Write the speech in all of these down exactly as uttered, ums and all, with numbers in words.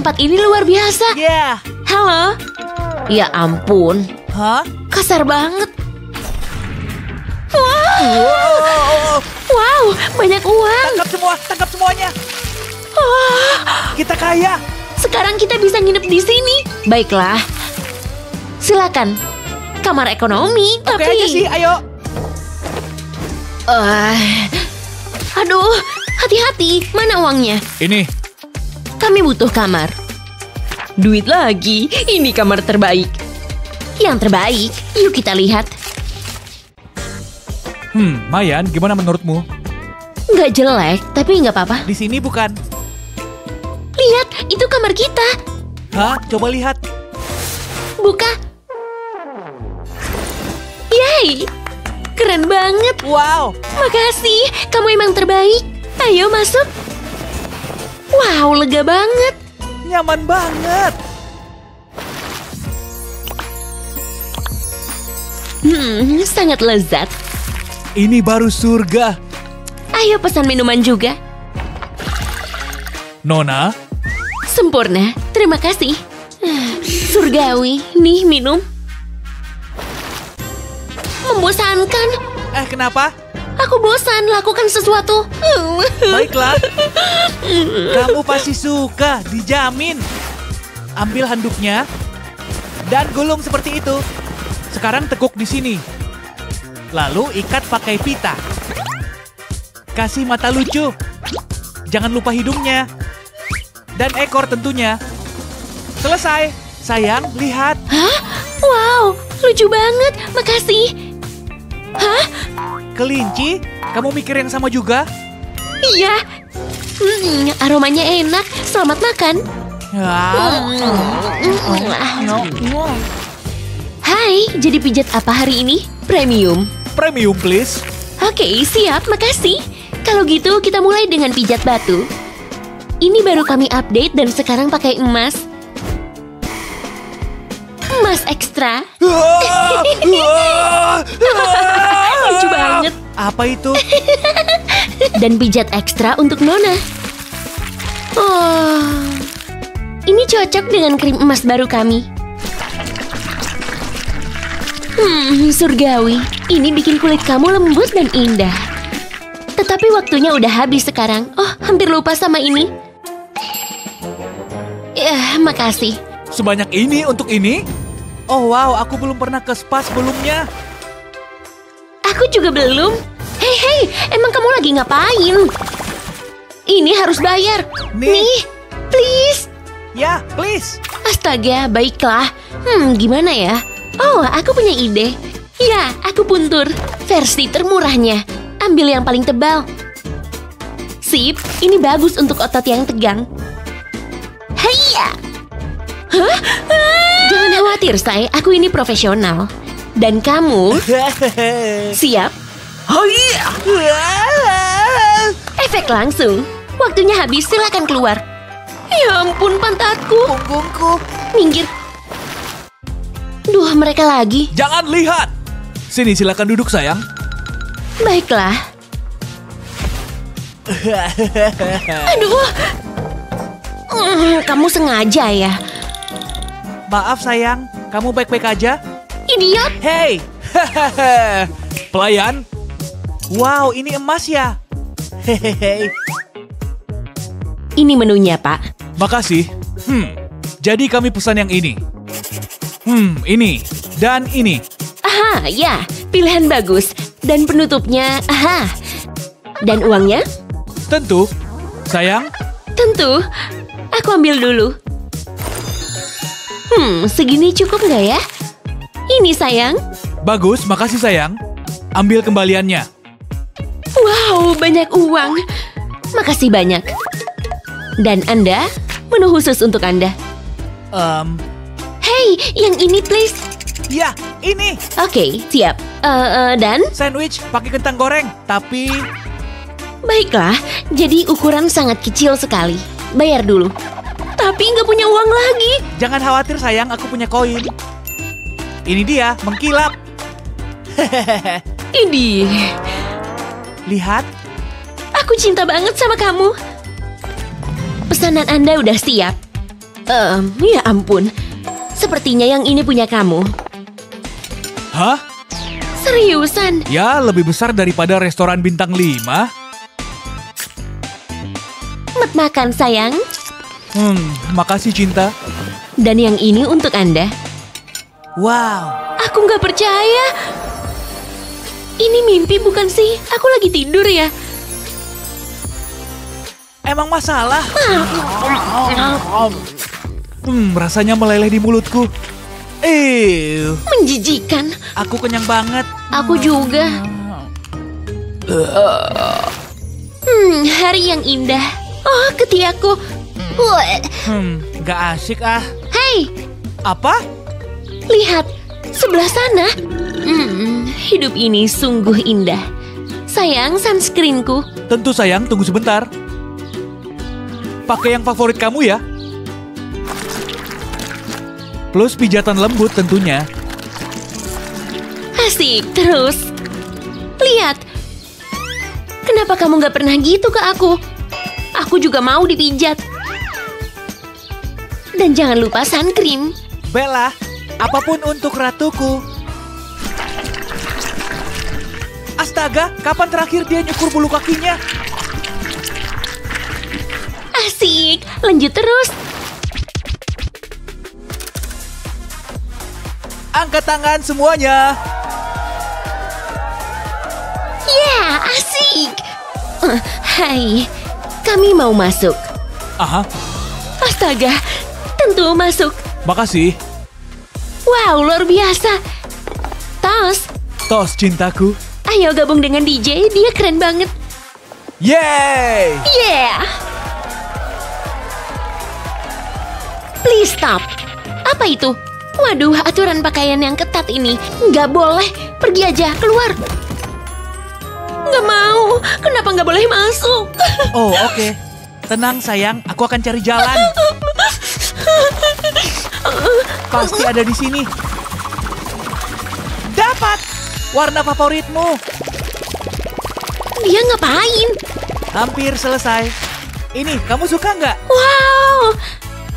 tempat ini luar biasa. Yeah. Halo. Ya ampun. Hah? Kasar banget. Wow. Wow. Wow, banyak uang. Tangkap semua, tangkap semuanya. Oh. Kita kaya. Sekarang kita bisa nginep di sini. Baiklah. Silakan. Kamar ekonomi, tapi... Oke aja sih, ayo. Uh. Aduh, hati-hati. Mana uangnya? Ini. Kami butuh kamar. Duit lagi, ini kamar terbaik. Yang terbaik, yuk kita lihat. Hmm, Mayan, gimana menurutmu? Nggak jelek, tapi nggak apa-apa. Di sini bukan. Lihat, itu kamar kita. Hah? Coba lihat. Buka. Yeay, keren banget. Wow. Makasih, kamu emang terbaik. Ayo masuk. Wow, lega banget. Nyaman banget. Hmm, sangat lezat. Ini baru surga. Ayo pesan minuman juga. Nona? Sempurna, terima kasih. Surgawi, nih minum. Membosankan. Eh, kenapa? Aku bosan, lakukan sesuatu. Baiklah. Kamu pasti suka, dijamin. Ambil handuknya dan gulung seperti itu. Sekarang tekuk di sini. Lalu ikat pakai pita. Kasih mata lucu. Jangan lupa hidungnya. Dan ekor tentunya. Selesai. Sayang, lihat. Hah? Wow, lucu banget. Makasih. Hah? Kelinci, kamu mikir yang sama juga? Iya. Hmm, aromanya enak. Selamat makan. Ah. Hai, jadi pijat apa hari ini? Premium. Premium, please. Oke, siap. Makasih. Kalau gitu, kita mulai dengan pijat batu. Ini baru kami update dan sekarang pakai emas. Emas ekstra. Lucu banget. Apa itu? Dan pijat ekstra untuk Nona. Oh, ini cocok dengan krim emas baru kami. Hmm, surgawi. Ini bikin kulit kamu lembut dan indah. Tetapi waktunya udah habis sekarang. Oh, hampir lupa sama ini. Ya, makasih. Sebanyak ini untuk ini? Oh wow, aku belum pernah ke spa sebelumnya. Aku juga belum. Hei, hei, emang kamu lagi ngapain? Ini harus bayar. Nih, Nih please. Ya, please. Astaga, baiklah. Hmm, gimana ya? Oh, aku punya ide. Ya, aku puntur. Versi termurahnya. Ambil yang paling tebal. Sip, ini bagus untuk otot yang tegang. Hei, hah? Jangan khawatir, Sai. Aku ini profesional. Dan kamu... Siap? Oh iya! Efek langsung. Waktunya habis, silakan keluar. Ya ampun, pantatku. Punggungku. Minggir. Duh, mereka lagi. Jangan lihat. Sini, silakan duduk, sayang. Baiklah. Aduh. Kamu sengaja ya? Maaf sayang, kamu baik-baik aja? Idiot! Hei! Pelayan! Wow, ini emas ya? Hehehe. Ini menunya, Pak. Makasih. Hmm, jadi kami pesan yang ini. Hmm, ini. Dan ini. Aha, ya. Pilihan bagus. Dan penutupnya, aha. Dan uangnya? Tentu. Sayang? Tentu. Aku ambil dulu. Hmm, segini cukup nggak ya? Ini, sayang. Bagus, makasih, sayang. Ambil kembaliannya. Wow, banyak uang. Makasih banyak. Dan Anda, menu khusus untuk Anda. Um. Hei, yang ini, please. Ya, ini. Oke, siap. Uh, uh, dan? Sandwich, pakai kentang goreng, tapi... Baiklah, jadi ukuran sangat kecil sekali. Bayar dulu. Tapi nggak punya uang lagi. Jangan khawatir sayang, aku punya koin. Ini dia, mengkilap. Ini. Lihat. Aku cinta banget sama kamu. Pesanan Anda udah siap. Um, ya ampun. Sepertinya yang ini punya kamu. Hah? Seriusan? Ya, lebih besar daripada restoran bintang lima. Selamat makan, sayang. Hmm, makasih, cinta. Dan yang ini untuk Anda. Wow. Aku nggak percaya. Ini mimpi bukan sih? Aku lagi tidur ya. Emang masalah? Hmm, rasanya meleleh di mulutku. Ew. Menjijikan. Aku kenyang banget. Aku juga. Hmm, hari yang indah. Oh, ketiakku. Hmm, gak asik ah. Hei. Apa? Lihat, sebelah sana. Hmm, hidup ini sungguh indah. Sayang, sunscreenku. Tentu sayang, tunggu sebentar. Pakai yang favorit kamu ya. Plus pijatan lembut tentunya. Asik terus. Lihat. Kenapa kamu gak pernah gitu ke aku? Aku juga mau dipijat. Dan jangan lupa sunscreen. Bella, apapun untuk ratuku. Astaga, kapan terakhir dia nyukur bulu kakinya? Asik, lanjut terus. Angkat tangan semuanya. Ya, asik. Uh, hai, kami mau masuk. Aha. Astaga, tentu masuk. Makasih. Wow, luar biasa. Tos. Tos, cintaku. Ayo gabung dengan D J, dia keren banget. Yeay. Yeah. Please stop. Apa itu? Waduh, aturan pakaian yang ketat ini. Nggak boleh. Pergi aja, keluar. Nggak mau. Kenapa nggak boleh masuk? Oh, oke. Okay. Tenang, sayang. Aku akan cari jalan. Pasti ada di sini. Dapat! Warna favoritmu. Dia ngapain? Hampir selesai. Ini, kamu suka nggak? Wow!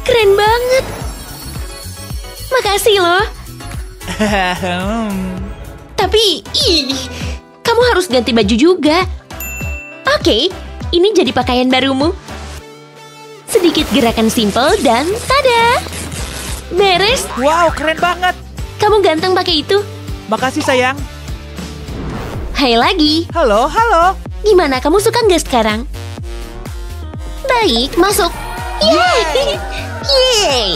Keren banget. Makasih loh. Tapi, ih, kamu harus ganti baju juga. Oke, ini jadi pakaian barumu. Sedikit gerakan simpel dan tada. Beres. Wow, keren banget. Kamu ganteng pakai itu. Makasih sayang. Hai lagi. Halo, halo. Gimana, kamu suka nggak sekarang? Baik, masuk. Yeay. Yeay.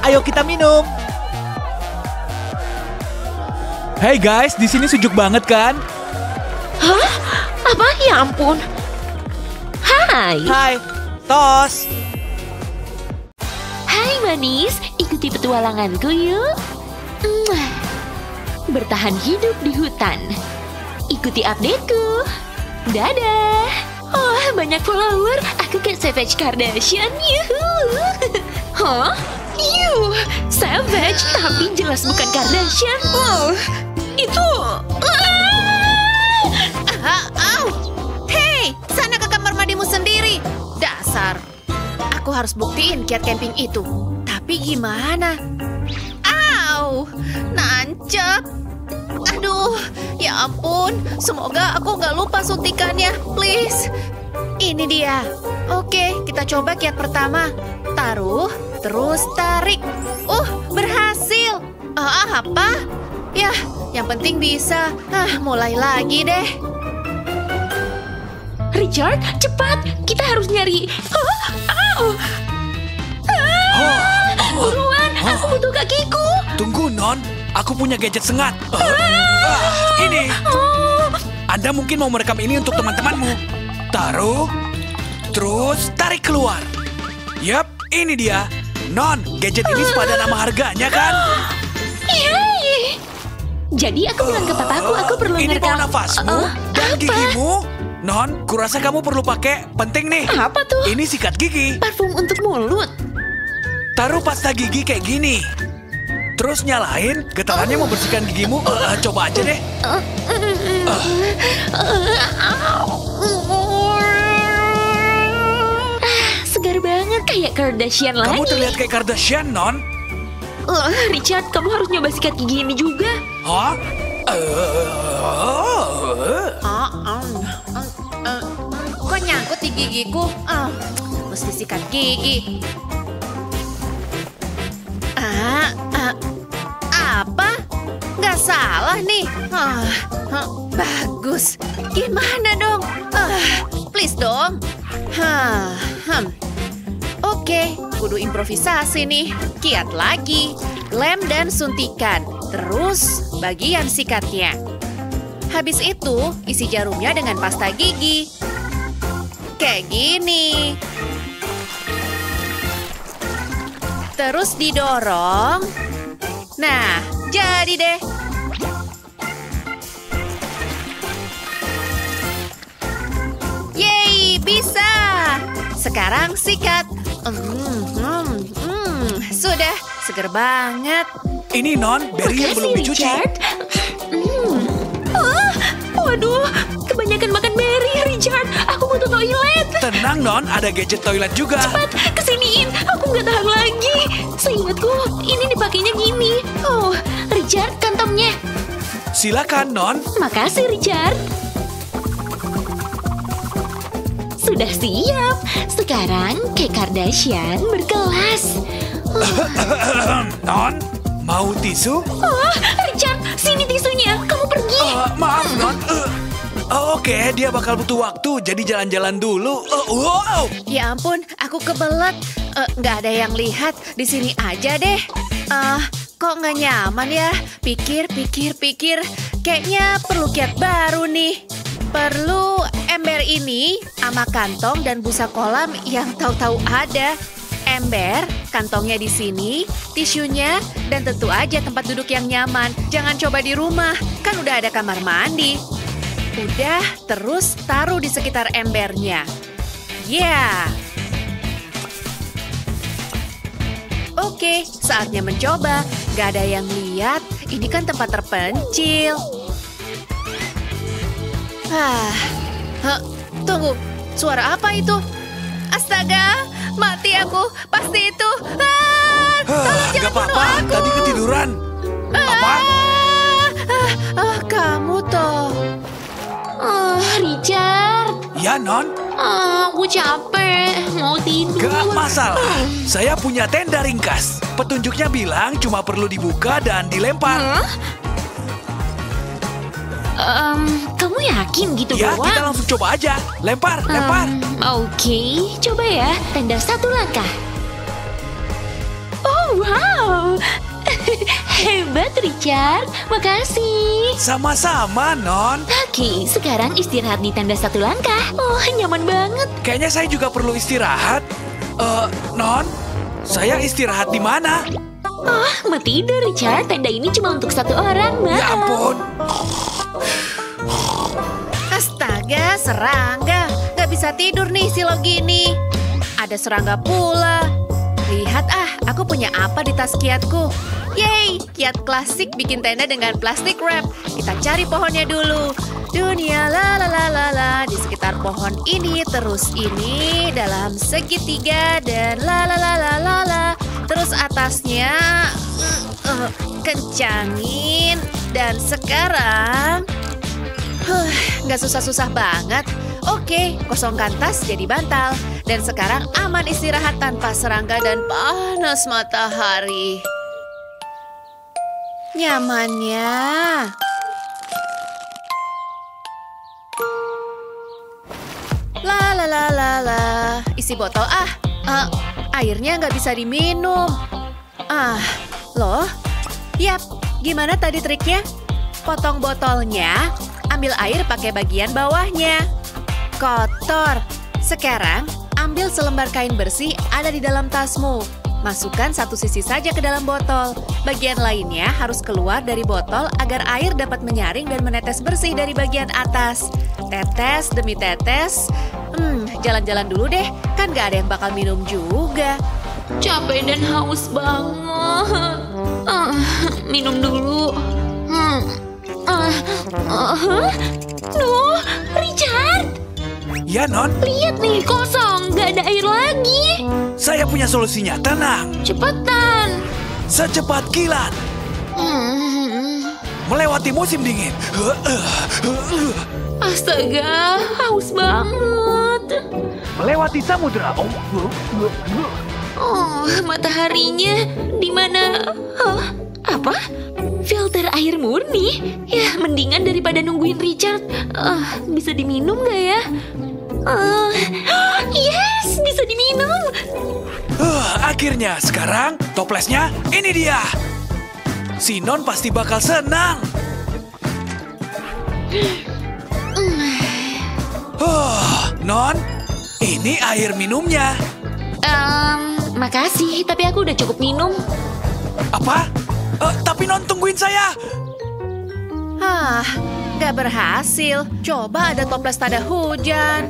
Ayo kita minum. Hey guys, di sini sejuk banget kan? Hah? Apa? Ya ampun. Hai. Hai. Tos. Hai manis, ikuti petualanganku yuk. Bertahan hidup di hutan. Ikuti updateku. Dadah. Oh, banyak follower. Aku kan Savage Kardashian. Yuhu. Huh? Yuh. Savage, tapi jelas bukan Kardashian. Wow. Itu. Hei, sana ke kamar mandimu sendiri. Dasar. Aku harus buktiin kiat camping itu. Tapi gimana? Au. Nancep. Aduh, ya ampun. Semoga aku nggak lupa suntikannya, please. Ini dia. Oke, kita coba kiat pertama. Taruh, terus tarik. Uh, berhasil. Ah, apa? Yah, yang penting bisa. Ah, mulai lagi deh. Richard, cepat. Kita harus nyari. Oh, oh. Ah, buruan, aku butuh kakiku. Tunggu, Non. Aku punya gadget sengat. Uh, uh, ini. Anda mungkin mau merekam ini untuk teman-temanmu. Taruh. Terus tarik keluar. Yap, ini dia. Non, gadget ini sepadan sama harganya kan? Yeay. Jadi aku bilang ke papaku, aku perlu merekam. Ini bau nafasmu uh, dan apa? Gigimu. Non, kurasa kamu perlu pakai. Penting nih. Apa tuh? Ini sikat gigi. Parfum untuk mulut. Taruh pasta gigi kayak gini. Terus nyalain, getarannya oh. Membersihkan gigimu. Uh, coba aja deh. Uh. Ah, segar banget. Kayak Kardashian lagi. Kamu terlihat kayak Kardashian, Non. Uh, Richard, kamu harus nyoba sikat gigi ini juga. Hah? Kok nyangkut di gigiku? Uh, mesti sikat gigi. Ah, uh, apa? Nggak salah nih. Uh, uh, bagus. Gimana dong? Uh, please dong. Hah, huh. Oke, kudu improvisasi nih. Kiat lagi. Lem dan suntikan. Terus bagian sikatnya. Habis itu, isi jarumnya dengan pasta gigi. Kayak gini. Terus didorong. Nah, jadi deh. Yeay, bisa. Sekarang sikat. Mm, mm, mm. Sudah, seger banget. Ini Non, berry yang belum dicuci. Mm. Ah, waduh, kebanyakan makan berry, Richard. Aku butuh toilet. Tenang Non, ada gadget toilet juga. Cepat, kesiniin. Aku nggak tahan lagi. Seingatku, ini dipakainya gini. Oh, Richard, kantongnya. Silakan Non. Makasih Richard. Sudah siap. Sekarang kayak Kardashian berkelas. Oh. Non, mau tisu? Oh, Richard, sini tisunya. Kamu pergi. Uh, maaf, Non. Uh, Oke, okay, dia bakal butuh waktu. Jadi jalan-jalan dulu. Uh, wow. Ya ampun, aku kebelet. Uh, gak ada yang lihat. Di sini aja deh. Uh, kok gak nyaman ya? Pikir, pikir, pikir. Kayaknya perlu kiat baru nih. Perlu ember ini sama kantong dan busa kolam yang tahu-tahu ada. Ember, kantongnya di sini, tisunya, dan tentu aja tempat duduk yang nyaman. Jangan coba di rumah, kan udah ada kamar mandi. Udah, terus taruh di sekitar embernya. Yeah. Oke, saatnya mencoba. Gak ada yang lihat, ini kan tempat terpencil. Ah, huh, tunggu, suara apa itu? Astaga, mati aku, pasti itu. Ah, tolong jangan bunuh aku. Tadi ketiduran. Ah, apa? Ah, ah, kamu toh. Ah, Richard. Ya Non. Ah, aku capek, mau tidur. Gak masalah, saya punya tenda ringkas. Petunjuknya bilang cuma perlu dibuka dan dilempar. Huh? Um, kamu yakin gitu ya, doang? Ya, kita langsung coba aja. Lempar, um, lempar. Oke, okay. Coba ya. Tenda satu langkah. Oh, wow. Hebat, Richard. Makasih. Sama-sama, Non. Oke, okay, sekarang istirahat di tenda satu langkah. Oh, nyaman banget. Kayaknya saya juga perlu istirahat. Uh, Non, saya istirahat di mana? Oh, mau tidur, Richard. Tenda ini cuma untuk satu orang, Ma. Ya ampun. Astaga, serangga. Gak bisa tidur nih si Logini. Ada serangga pula. Lihat ah, aku punya apa di tas kiatku. Yeay, kiat klasik bikin tenda dengan plastik wrap. Kita cari pohonnya dulu. Dunia la la la la la. Di sekitar pohon ini, terus ini, dalam segitiga, dan la la la la la la. Terus atasnya, uh, uh, kencangin. Dan sekarang... Huh, gak susah-susah banget. Oke, kosongkan tas jadi bantal. Dan sekarang aman istirahat tanpa serangga dan panas matahari. Nyamannya. La la la la la. Isi botol ah. Uh, airnya gak bisa diminum. Ah, uh, loh? Yap, gimana tadi triknya? Potong botolnya. Ambil air pakai bagian bawahnya. Kotor. Sekarang, ambil selembar kain bersih ada di dalam tasmu. Masukkan satu sisi saja ke dalam botol. Bagian lainnya harus keluar dari botol agar air dapat menyaring dan menetes bersih dari bagian atas. Tetes demi tetes. Hmm, jalan-jalan dulu deh. Kan gak ada yang bakal minum juga. Capek dan haus banget. Uh, minum dulu. Hmm. Uh, uh, huh? No, Richard. Ya, Non? Lihat nih, kosong. Nggak ada air lagi. Saya punya solusinya, tenang. Cepetan. Secepat kilat. Hmm. Melewati musim dingin. Astaga, haus banget. Melewati samudera. Oh, oh mataharinya di mana? Oh, apa? Filter air murni? Ya, mendingan daripada nungguin Richard. Uh, bisa diminum nggak ya? Uh, yes, bisa diminum. Uh, akhirnya, sekarang toplesnya ini dia. Si Non pasti bakal senang. Uh, Non, ini air minumnya. Um, makasih, tapi aku udah cukup minum. Apa? Uh, tapi Non, tungguin saya. Hah, gak berhasil. Coba ada toples tada hujan.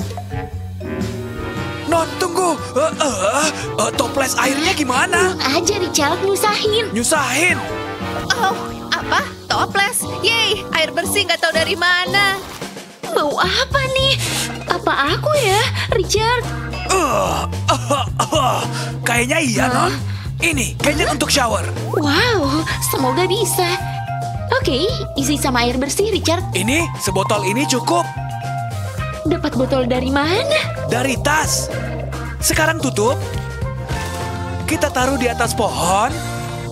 Non, tunggu. Uh, uh, uh, uh, toples airnya gimana? Uh, aja, Richard. Nyusahin. Nyusahin? Oh, apa? Toples? Yeay, air bersih gak tahu dari mana. Bau apa nih? Apa aku ya, Richard? Uh, uh, uh, uh. Kayaknya iya, huh? Non. Ini, kayaknya huh? Untuk shower. Wow, semoga bisa. Oke, okay, isi sama air bersih, Richard. Ini, sebotol ini cukup. Dapat botol dari mana? Dari tas. Sekarang tutup. Kita taruh di atas pohon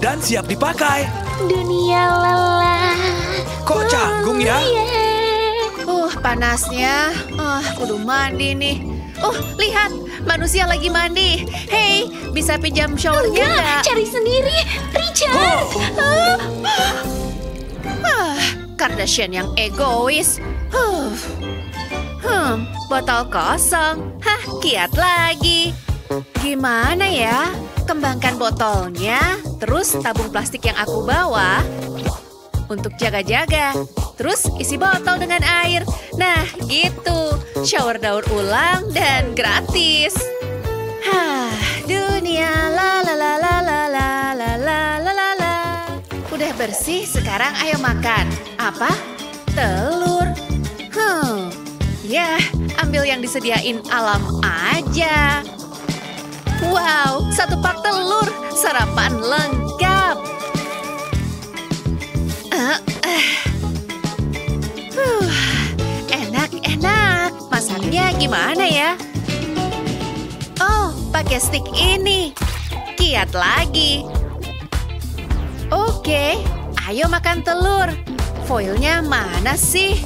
dan siap dipakai. Dunia lelah. Kok canggung ya? Uh, panasnya. Uh, kudu mandi nih. Uh, lihat. Manusia lagi mandi. Hei, bisa pinjam showernya nggak? Cari sendiri, Richard. Oh. Ah, Kardashian yang egois. Huh. Hmm, botol kosong. Hah, kiat lagi. Gimana ya? Kembangkan botolnya, terus tabung plastik yang aku bawa untuk jaga-jaga. Terus isi botol dengan air. Nah, gitu. Shower daur ulang dan gratis. Hah, dunia la la la la la la la la la la. Udah bersih, sekarang ayo makan. Apa? Telur. Hmm. Ya, ambil yang disediain alam aja. Wow, satu pak telur. Sarapan lengkap. Uh, uh. Enak, masaknya gimana ya? Oh, pakai stik ini. Kiat lagi. Oke, ayo makan telur. Foilnya mana sih?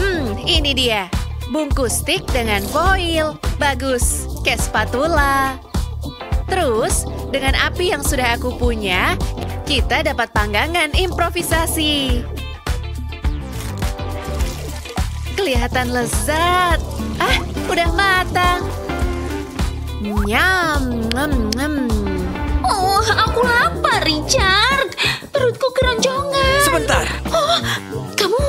Hmm, ini dia. Bungkus stik dengan foil. Bagus, kayak spatula. Terus, dengan api yang sudah aku punya, kita dapat panggangan improvisasi. Kelihatan lezat. Ah, udah matang. Nyam, nyam, nyam. Oh, aku lapar, Richard. Perutku keroncongan. Sebentar. Oh, kamu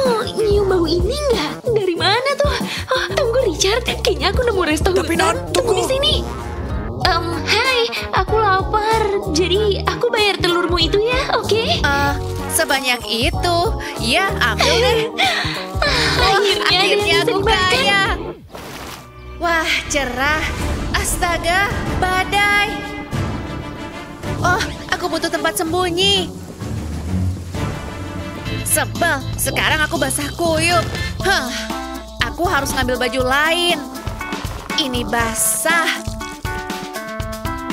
nyium bau ini nggak? Dari mana tuh? Oh, tunggu, Richard. Kayaknya aku nemu resto hutan. Tapi Non, tunggu. Tunggu di sini. Um, hai, aku lapar. Jadi, aku bayar telurmu itu ya, oke? Okay? Uh, sebanyak itu. Ya, ambil deh. Oh, akhirnya, akhirnya aku kaya. Wah, cerah. Astaga, badai. Oh, aku butuh tempat sembunyi. Sebel, sekarang aku basah kuyup. Huh, aku harus ngambil baju lain. Ini basah.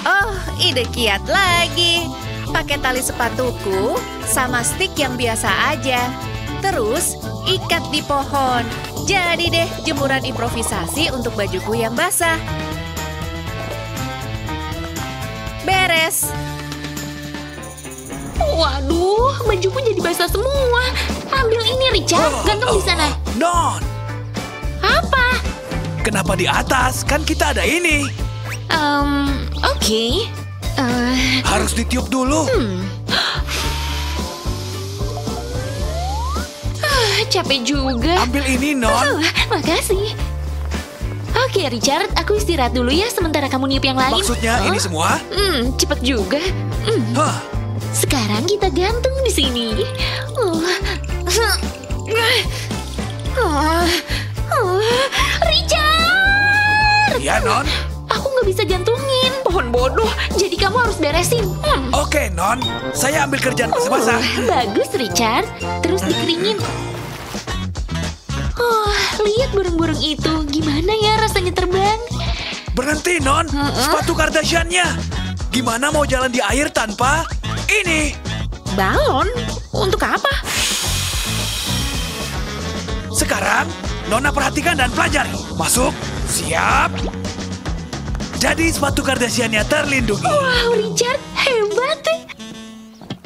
Oh, ide kiat lagi. Pakai tali sepatuku sama stik yang biasa aja. Terus, ikat di pohon. Jadi deh, jemuran improvisasi untuk bajuku yang basah. Beres. Waduh, bajuku jadi basah semua. Ambil ini, Richard. Gantung di sana. Non. Apa? Kenapa di atas? Kan kita ada ini. Um, oke. Okay. Uh... Harus ditiup dulu. Hmm. Capek juga. Ambil ini, Non. Oh, makasih. Oke, Richard, aku istirahat dulu ya sementara kamu niup yang lain. Maksudnya oh? Ini semua? Hmm, cepet juga. Hmm. Huh. Sekarang kita gantung di sini. Oh. Oh. Oh. Richard! ya, Non? Aku nggak bisa jantungin. Pohon bodoh, jadi kamu harus beresin. Hmm. Oke, Non. Saya ambil kerjaan basah-basah. Oh, bagus, Richard. Terus dikeringin. Oh, lihat burung-burung itu. Gimana ya rasanya terbang? Berhenti, Non. Uh -uh. Sepatu Kardashian-nya. Gimana mau jalan di air tanpa ini? Balon? Untuk apa? Sekarang, Nona perhatikan dan pelajari. Masuk. Siap. Jadi sepatu Kardashian-nya terlindungi. Wow, Richard. Hebat. Eh.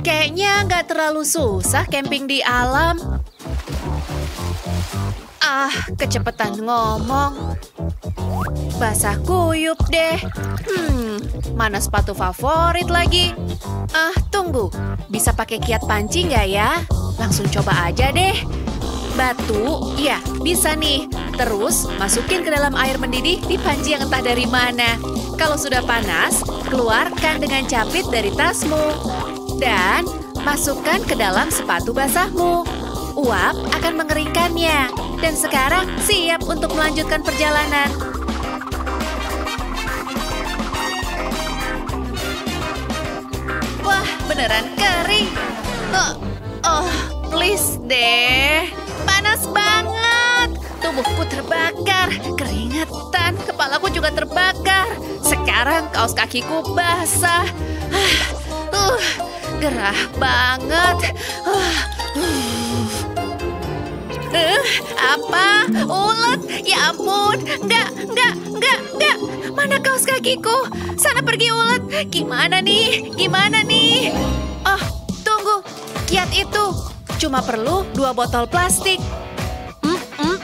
Kayaknya nggak terlalu susah camping di alam. Ah, kecepatan ngomong. Basah kuyup deh. Hmm, mana sepatu favorit lagi? Ah, tunggu. Bisa pakai kiat panci nggak ya? Langsung coba aja deh. Batu, ya bisa nih. Terus masukin ke dalam air mendidih di panci yang entah dari mana. Kalau sudah panas, keluarkan dengan capit dari tasmu. Dan masukkan ke dalam sepatu basahmu. Uap akan mengeringkannya. Dan sekarang siap untuk melanjutkan perjalanan. Wah, beneran kering. Oh, oh please deh. Panas banget. Tubuhku terbakar, keringatan, kepalaku juga terbakar. Sekarang kaos kakiku basah. Uh, gerah banget. Uh, uh. Uh, apa? Ulet? Ya ampun. Enggak, enggak, enggak, enggak. Mana kaos kakiku? Sana pergi ulet. Gimana nih? Gimana nih? Oh, tunggu. Kiat itu. Cuma perlu dua botol plastik. Mm-mm.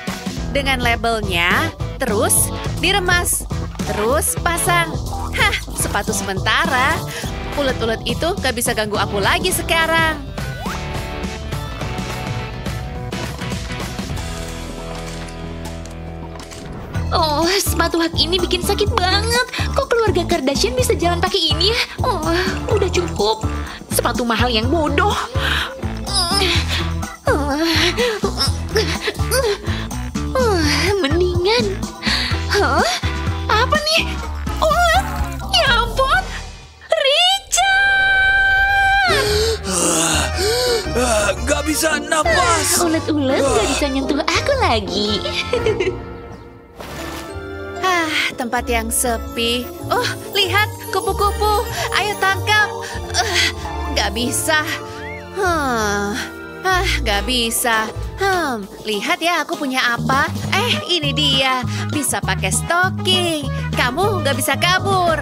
Dengan labelnya, terus diremas. Terus pasang. Hah, sepatu sementara. Ulet-ulet itu gak bisa ganggu aku lagi sekarang. Oh, sepatu hak ini bikin sakit banget. Kok keluarga Kardashian bisa jalan pakai ini ya? Oh, udah cukup. Sepatu mahal yang bodoh. Mendingan. Hah? Apa nih? Ulat? Ya ampun, Richard! Gak bisa napas. Ulat-ulat gak bisa nyentuh aku lagi. Ah, tempat yang sepi. Oh, lihat kupu-kupu. Ayo tangkap. Uh, gak bisa. Hmm, ah, gak bisa. Hmm, lihat ya aku punya apa. Eh, ini dia. Bisa pakai stocking. Kamu gak bisa kabur.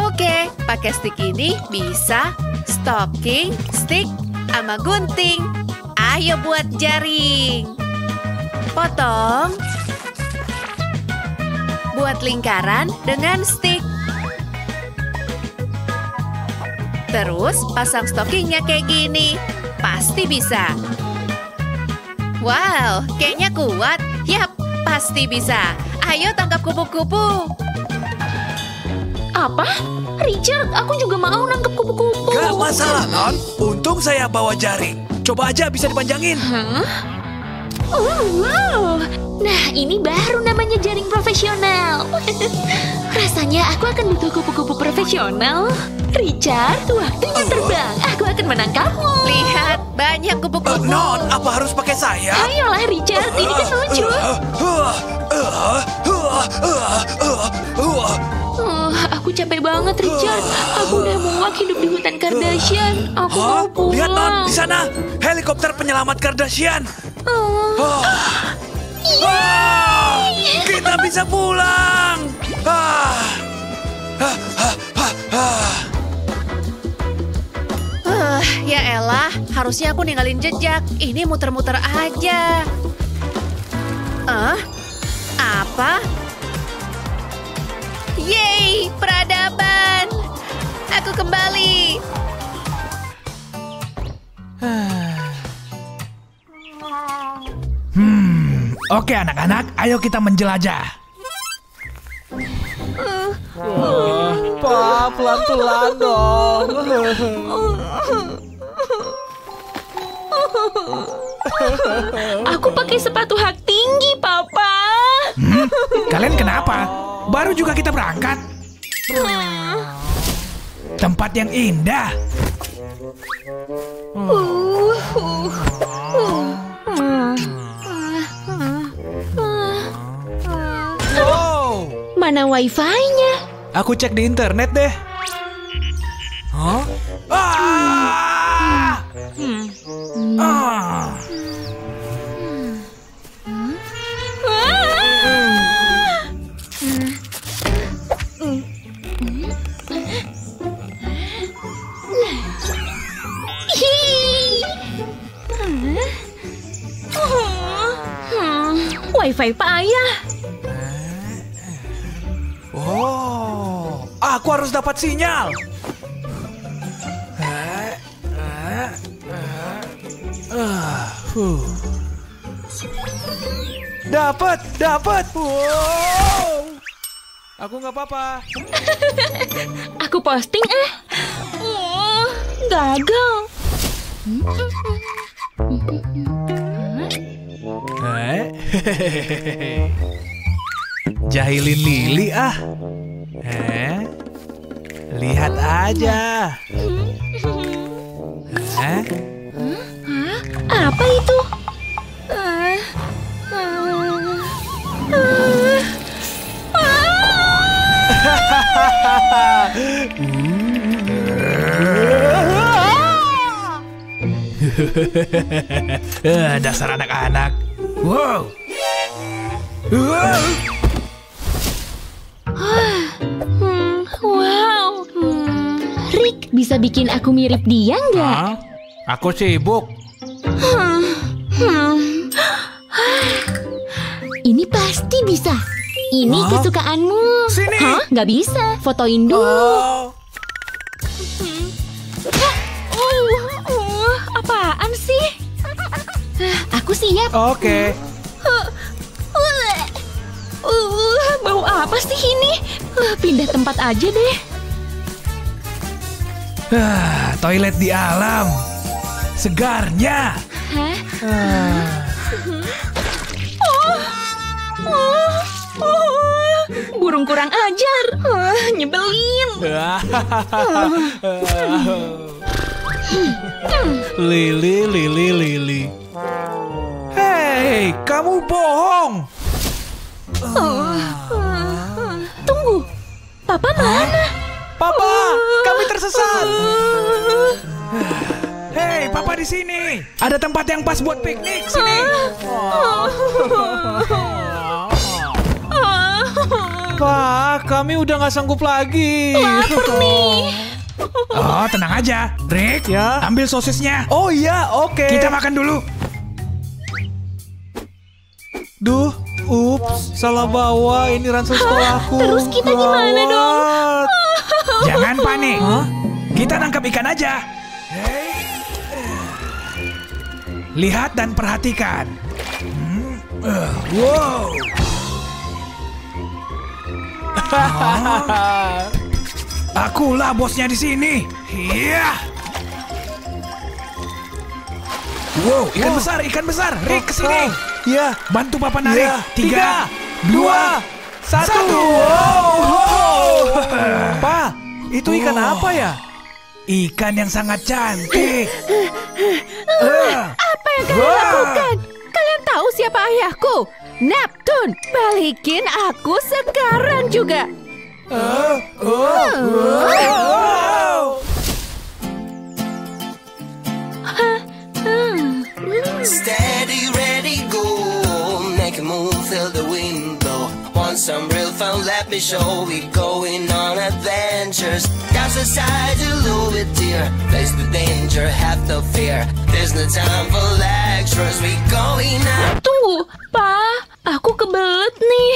Oke, pakai stick ini bisa. Stocking, stick, sama gunting. Ayo buat jaring. Potong. Buat lingkaran dengan stick. Terus pasang stockingnya kayak gini. Pasti bisa. Wow, kayaknya kuat. Yap, pasti bisa. Ayo tangkap kupu-kupu. Apa? Richard, aku juga mau nangkap kupu-kupu. Gak masalah, Non. Untung saya bawa jaring. Coba aja bisa dipanjangin. Huh? Oh, wow. Nah, ini baru namanya jaring profesional. Rasanya aku akan butuh kupu-kupu profesional. Richard, waktunya terbang. Aku akan menangkapmu. Lihat, banyak kupu-kupu. Uh, non, apa harus pakai sayap? Ayolah, Richard. Ini kan lucu. Uh, aku capek banget, Richard. Aku udah muak hidup di hutan Kardashian. Aku huh? mau pulang. Lihat, Non. Di sana, helikopter penyelamat Kardashian. Oh. Oh. Wow, kita bisa pulang. Ah. Ah, ah, ah, ah. Uh, ya elah, harusnya aku ninggalin jejak. Ini muter-muter aja. Eh, uh, apa? Yeay, peradaban. Aku kembali. Hmm, oke anak-anak, ayo kita menjelajah. Uh, uh, pa, pelan-pelan dong. Aku pakai sepatu hak tinggi, Papa. Hmm? Kalian kenapa? Baru juga kita berangkat. Tempat yang indah. Uh, uh, uh. Mana wifi-nya? Aku cek di internet deh. Huh? Ah! Hmm. Hmm. Ah! Hmm. Hmm. Ah! Hmm. Hmm. Wifi payah. Oh, aku harus dapat sinyal. Uh, uh, uh, uh, huh. Dapat, dapat. Wow. Aku nggak apa-apa. Aku posting eh. Oh, gagal. Jahilin Lili ah. Eh? Lihat aja. Eh? Apa itu? Dasar anak-anak. Wow. Hmm, wow, hmm, Rick bisa bikin aku mirip dia nggak? Huh? Aku sibuk. Hmm, hmm. Ini pasti bisa. Ini huh? kesukaanmu. Sini. Hah? Nggak bisa. Fotoin dulu. Oh. Hmm. Uh, uh, apaan sih? Aku siap. Oke. Okay. Uh, bau apa sih ini? Uh, pindah tempat aja deh. Ah, toilet di alam. Segarnya. Hah? Ah. Oh, oh, oh, burung kurang ajar. Uh, nyebelin. Lili, Lili, Lili. Hei, kamu bohong. Oh, tunggu, Papa mana? Papa, uh, kami tersesat. Uh, Hei, Papa di sini. Ada tempat yang pas buat piknik sini. Uh, Pak, kami udah nggak sanggup lagi. Lapar nih. Oh, tenang aja, Rick. Ya. Ambil sosisnya. Oh iya, oke. Okay. Kita makan dulu. Duh. Ups, salah bawa ini ransel sekolahku. Terus kita gimana Gawat. dong? Jangan panik. Huh? Kita nangkap ikan aja. Hey. Lihat dan perhatikan. Hmm. Uh, wow. Huh? Akulah bosnya di sini. Iya. Yeah. Wow, ikan wow. besar, ikan besar. Rick, kesini. Oh. Ya, bantu Papa narik. Ya. Tiga, dua, satu. satu. Wow. Wow. Pa, itu ikan wow. apa ya? Ikan yang sangat cantik. uh. Apa yang kalian wow. lakukan? Kalian tahu siapa ayahku? Neptune, balikin aku sekarang juga. Uh. Uh. Uh. Wow. Huh. Hmm. Steady, ready, go. Moon fill the window. Want some real fun? Let me show. We going on adventures. That's the side you love it, dear. Face the danger, have no fear. There's no time for lectures. We going on. Tunggu, Pa, aku kebelet nih.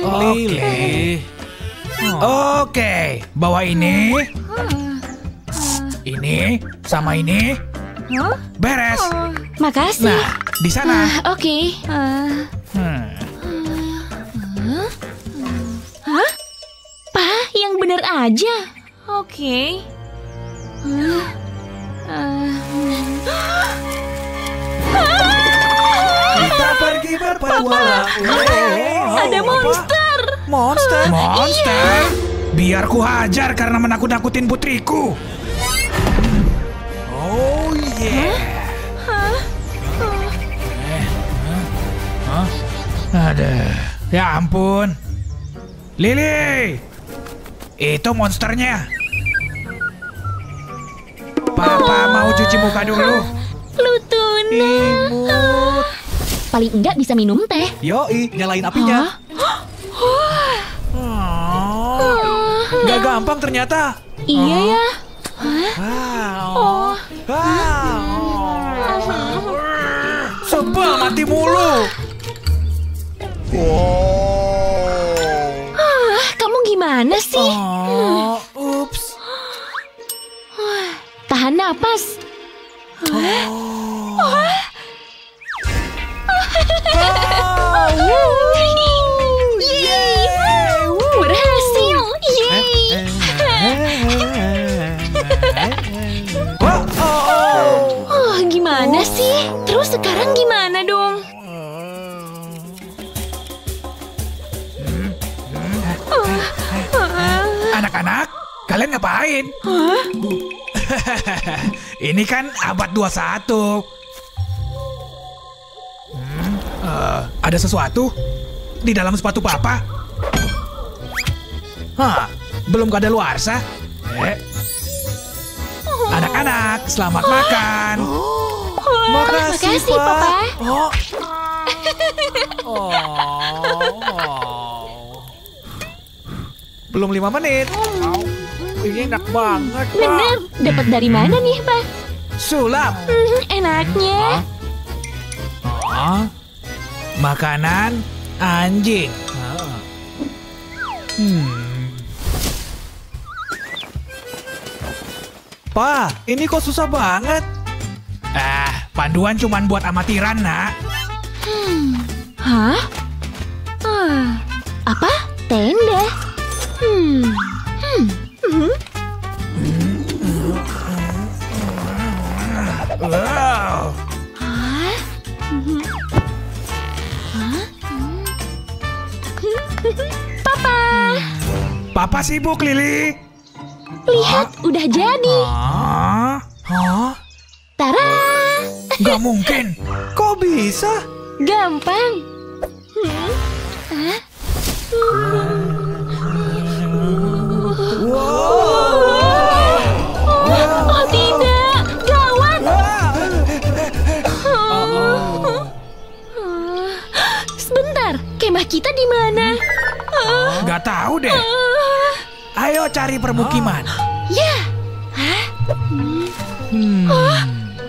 Lili. Oke, bawa ini. Ini sama ini. Huh? Beres. Oh, makasih. Nah, di sana. Uh, Oke. Okay. Uh, hmm. uh, uh, huh? Pak, yang bener aja. Oke. Okay. Uh, uh, uh, Patwala. Ada monster. Monster? Monster? Biar ku hajar karena menakut-nakutin putriku. Oh yeah. Hah? Hah? Ada. Ya ampun. Lily. Itu monsternya. Papa mau cuci muka dulu. Lutuna. Imut. Paling enggak bisa minum teh. Yoi, nyalain apinya. Gak gampang ternyata. Iya ya. Oh. Sebel mati mulu. Kamu gimana sih? Ups. Tahan napas. Berhasil. Oh, gimana sih? Terus sekarang gimana dong? Anak-anak, kalian ngapain? Ini kan abad dua puluh satu. Hmm, uh, ada sesuatu di dalam sepatu papa? Hah, belum kadaluarsa? Eh. Anak-anak, selamat oh. makan. Oh, makasih, makasih, pa. Papa. Oh. Oh. Belum lima menit. Ini enak banget, Pak. Bener, dapat dari mana nih, Pak? Sulap. Hmm, enaknya. Hah? Makanan anjing. Hmm. Pak, ini kok susah banget? Ah, panduan cuman buat amatiran, Nak. Hmm. Hah? Ah. Apa? Tenda? Hmm. Hmm. Wow. Hah? Hah? Papa. Papa sibuk, Lily. Lihat, Hah? udah jadi. Hah? Hah? Tara. Gak mungkin. Kok bisa? Gampang. Hmm? Hah? Hmm. Wow. Wow. Wow. Oh tidak, gawat. Wow. Oh. Oh. Sebentar, kemah kita di mana? Oh. Gak tahu deh. Oh. Ayo cari permukiman. Oh. Ya. Hah? Hmm. Oh.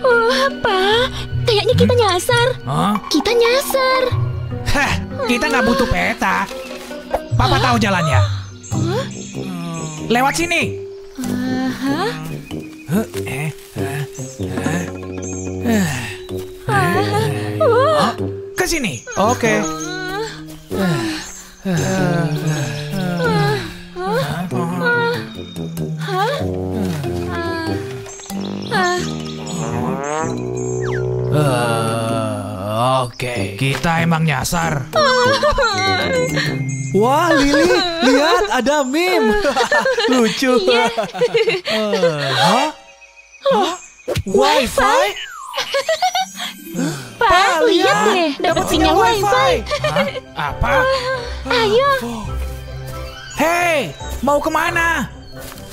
Oh, apa? Kayaknya kita nyasar. Oh. Kita nyasar. Hah, kita nggak butuh peta. Papa oh. tahu jalannya. Oh. Lewat sini. Uh-huh. Uh, eh, uh, uh, uh, uh, oh, ke sini. Oke. Okay. Uh, uh, uh, uh, uh, uh, uh, Oke. Okay. Kita emang nyasar. Wah, Lily, lihat ada meme. Lucu. Yeah. uh, huh? Huh? Wi-Fi? Pak, lihat deh, dapat sinyal Wi-Fi. Apa? Ayo. Hei, mau kemana?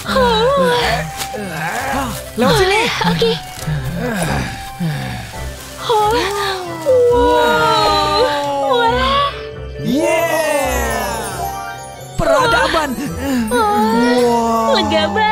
Oh. Oh, lewat sini. Oke. Okay. Oh. Wow. Wow. Yeah. Peradaban. Oh, wow. Lega banget.